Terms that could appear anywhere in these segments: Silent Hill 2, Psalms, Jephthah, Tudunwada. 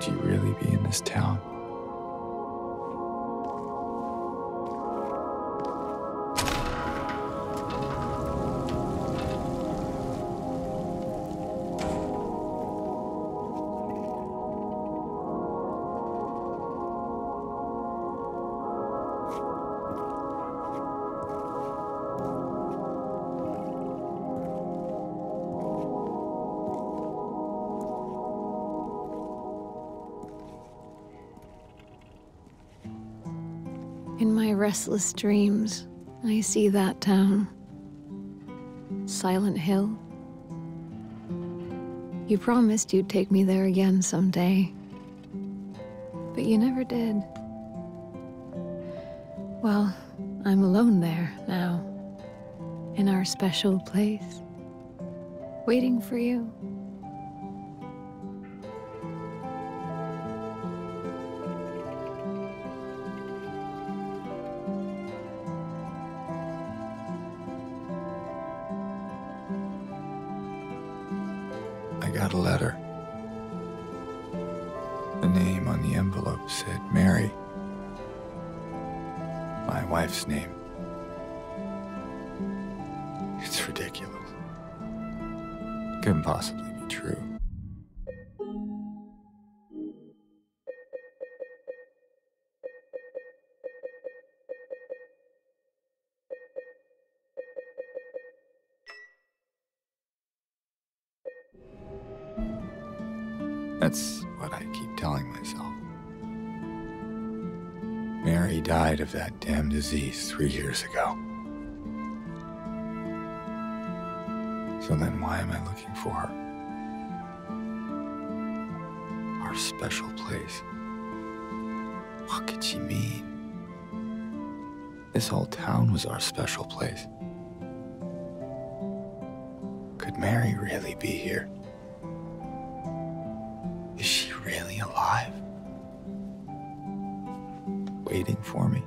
Could you really be in this town? In my restless dreams, I see that town. Silent Hill. You promised you'd take me there again someday. But you never did. Well, I'm alone there now. In our special place. Waiting for you. I got a letter. The name on the envelope said Mary, my wife's name. It's ridiculous. Couldn't possibly be true. That's what I keep telling myself. Mary died of that damn disease 3 years ago. So then why am I looking for her? Our special place. What could she mean? This whole town was our special place. Could Mary really be here? Is she really alive? Waiting for me?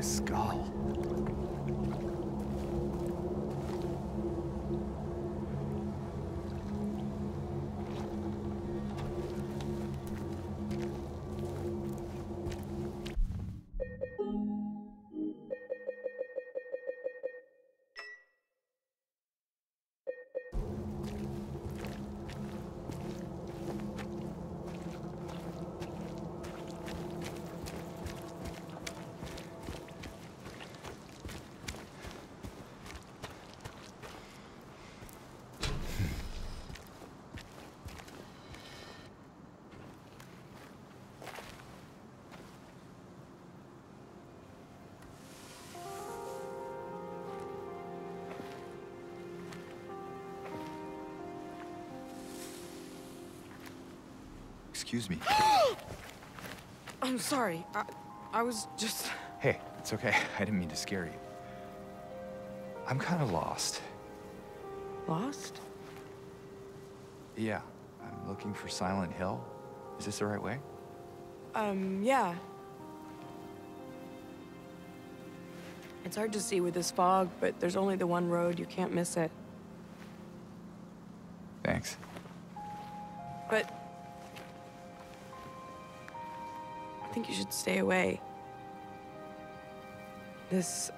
my skull. Excuse me. I'm sorry. I was just... Hey, it's okay. I didn't mean to scare you. I'm kind of lost. Lost? Yeah. I'm looking for Silent Hill. Is this the right way? Yeah. It's hard to see with this fog, but there's only the one road. You can't miss it. Thanks. But... I think you should stay away. This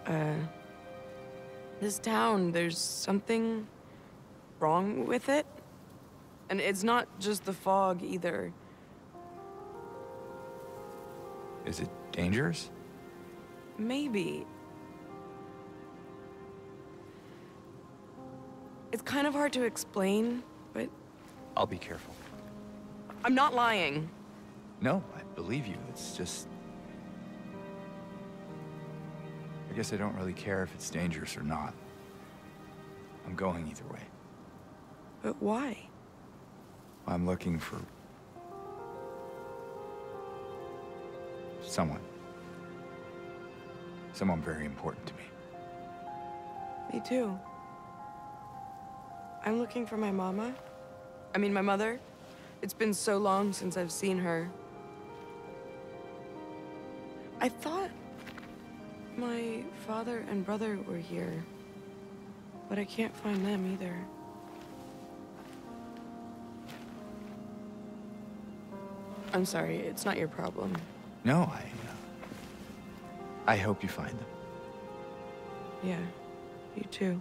town, there's something wrong with it. And it's not just the fog either. Is it dangerous? Maybe. It's kind of hard to explain, but... I'll be careful. I'm not lying. No, I believe you. It's just... I guess I don't really care if it's dangerous or not. I'm going either way. But why? I'm looking for... someone. Someone very important to me. Me too. I'm looking for my mama. I mean, my mother. It's been so long since I've seen her. I thought my father and brother were here, but I can't find them either. I'm sorry, it's not your problem. No, I hope you find them. Yeah, you too.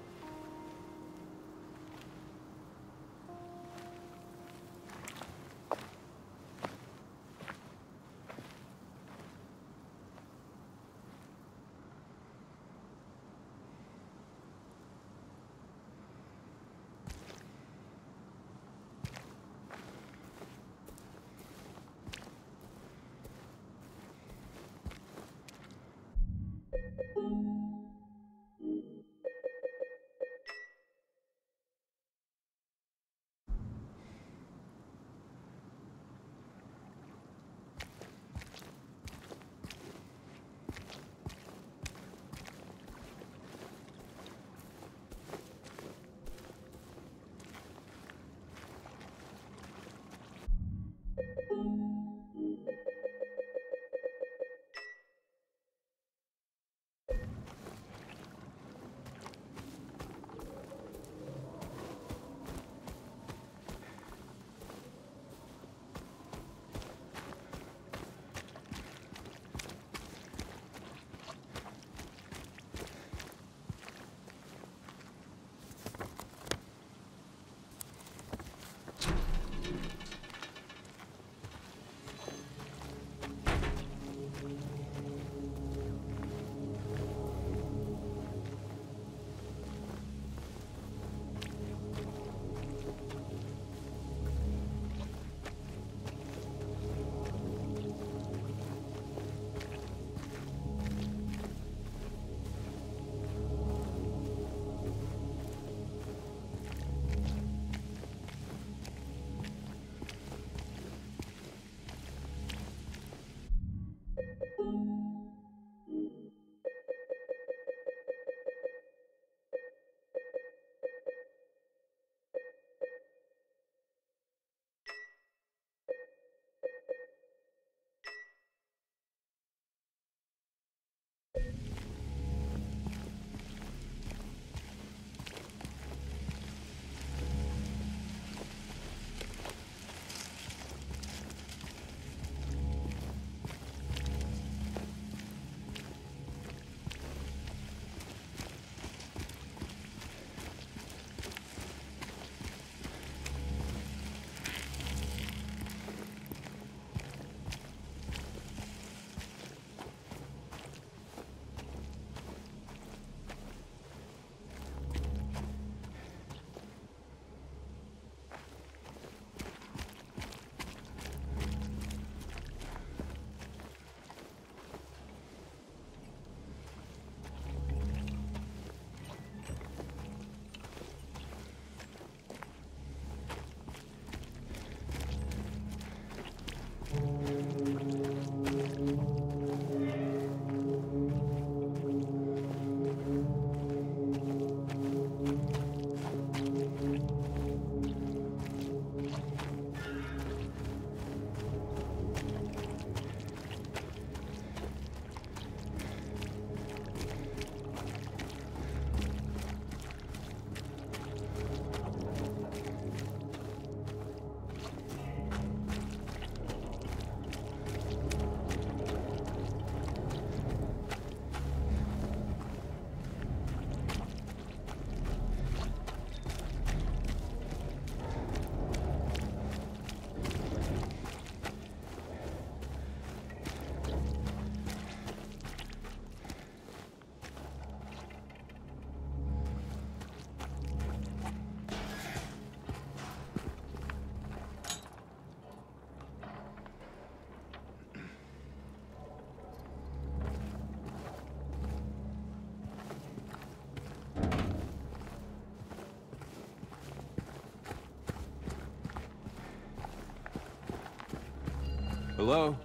Hello?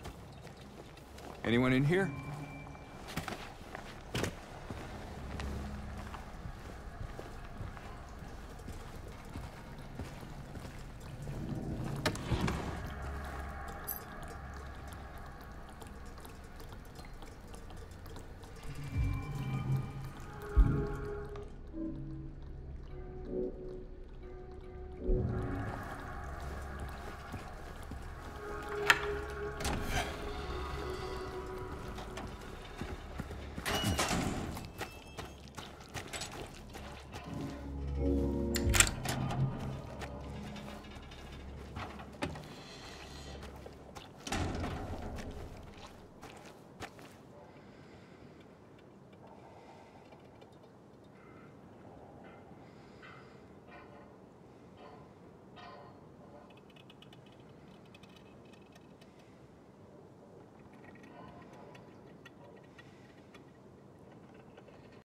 Anyone in here?